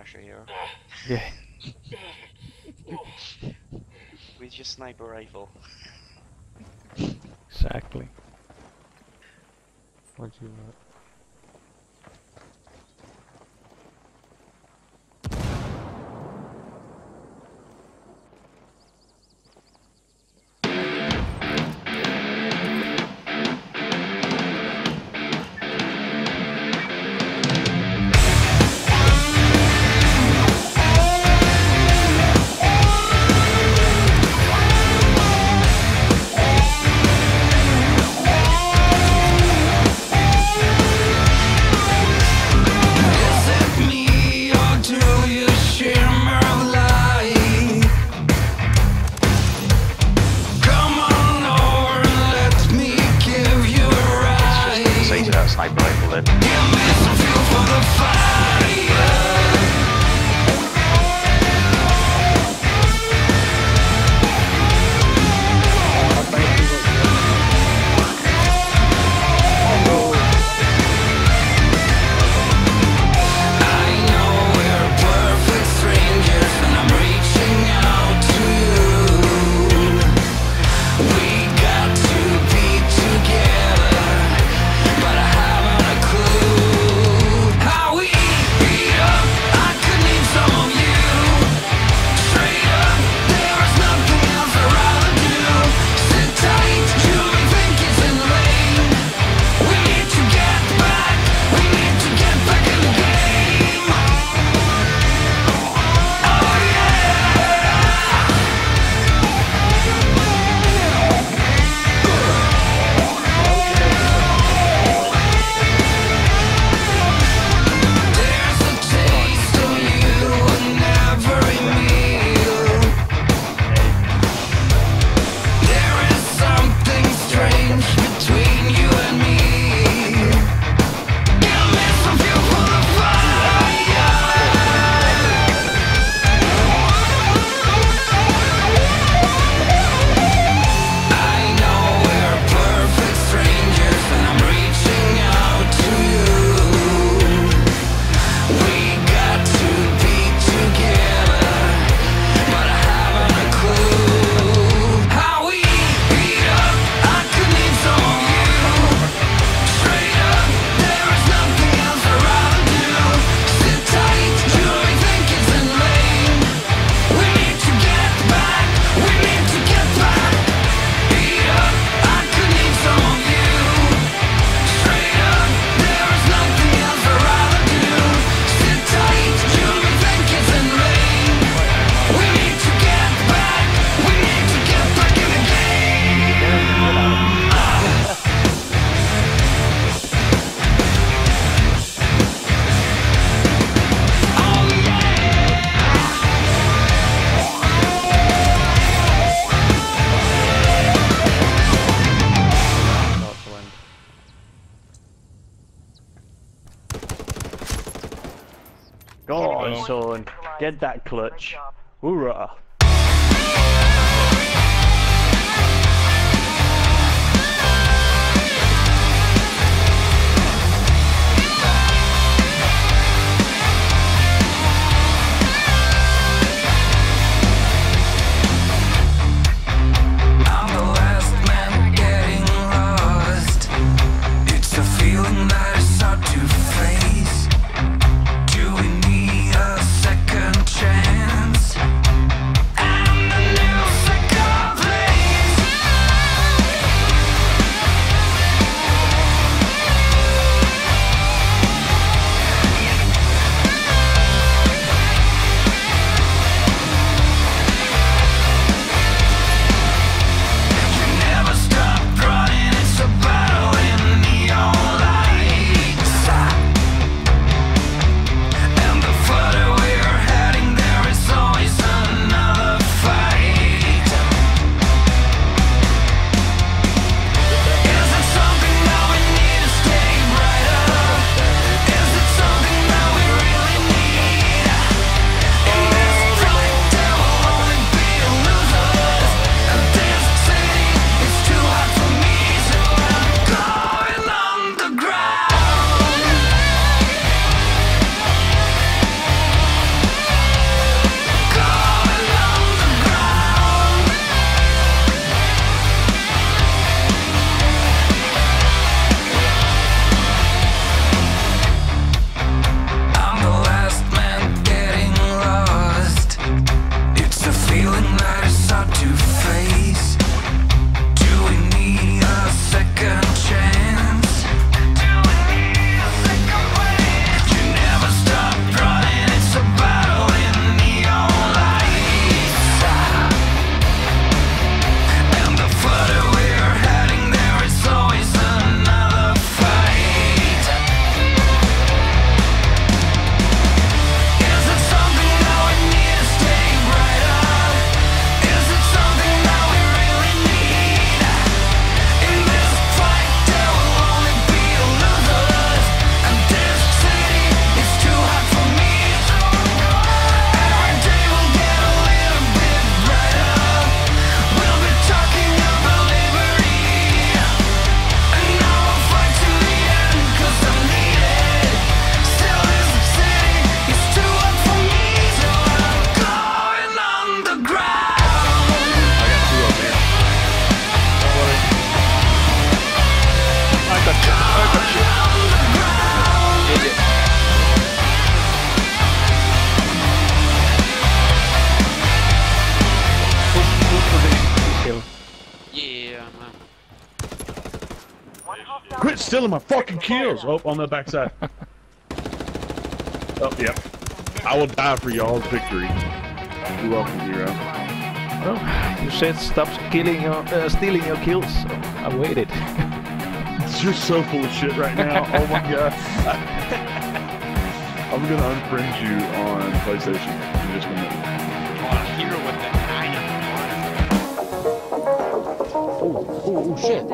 pressure here. Yeah. With your sniper rifle. Exactly. What do you want? Go on, son. Get that clutch. Hoorah. stealing my fucking kills! Oh, on the backside. Oh, yeah. I will die for y'all's victory. You're welcome, Zero. Well, you said stop stealing your kills, so I waited. You're so full of shit right now. Oh my god. I'm gonna unfriend you on PlayStation in just a minute. Oh shit.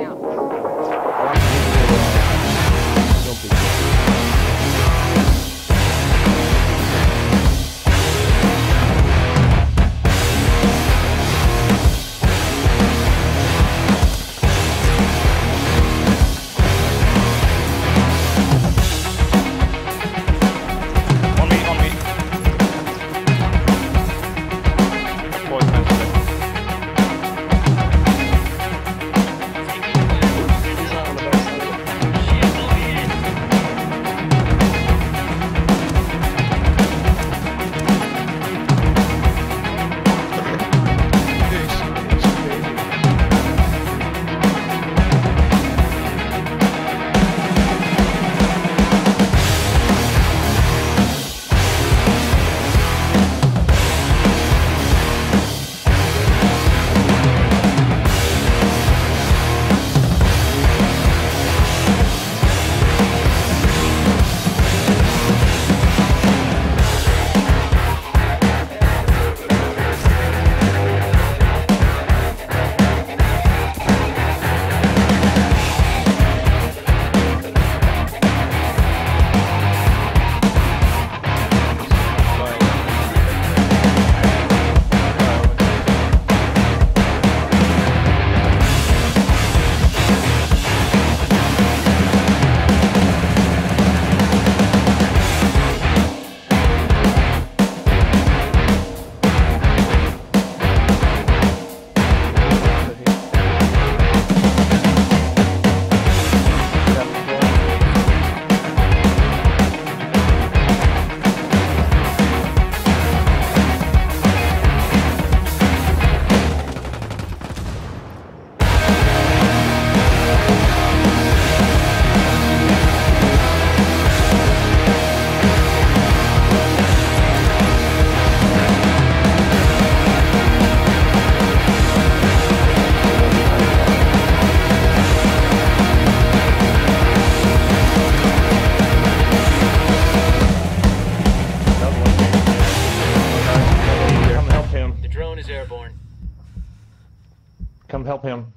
Come help him.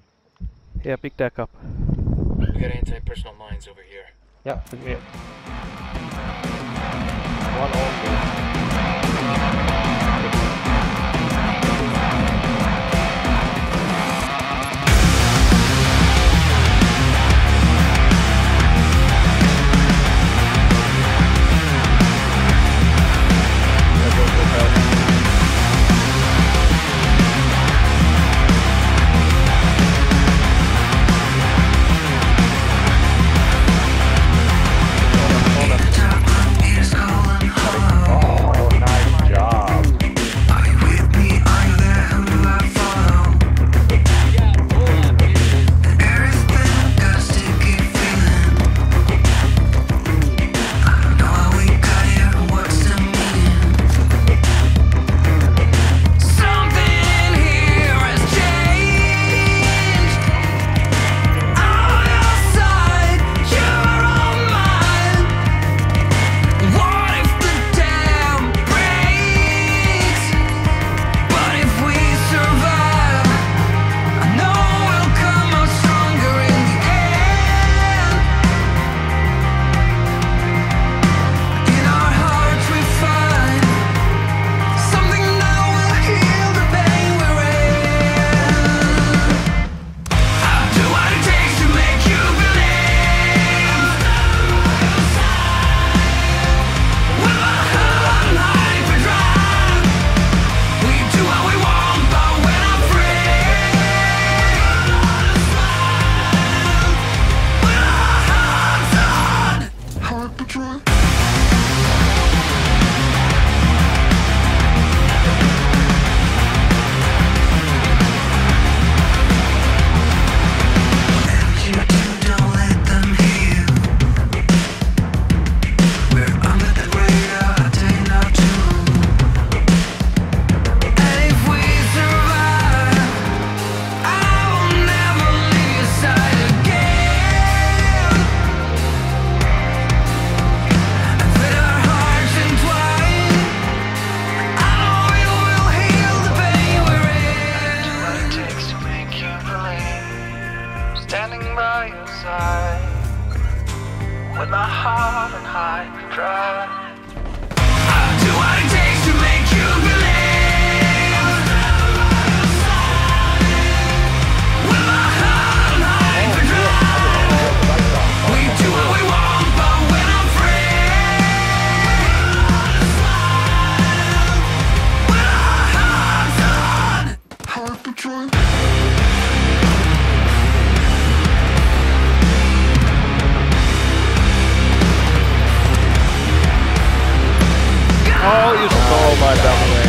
Yeah, pick that up. We got anti-personal mines over here. Yeah, pick me up. And you two don't let them hear I try. Oh, you stole my double A.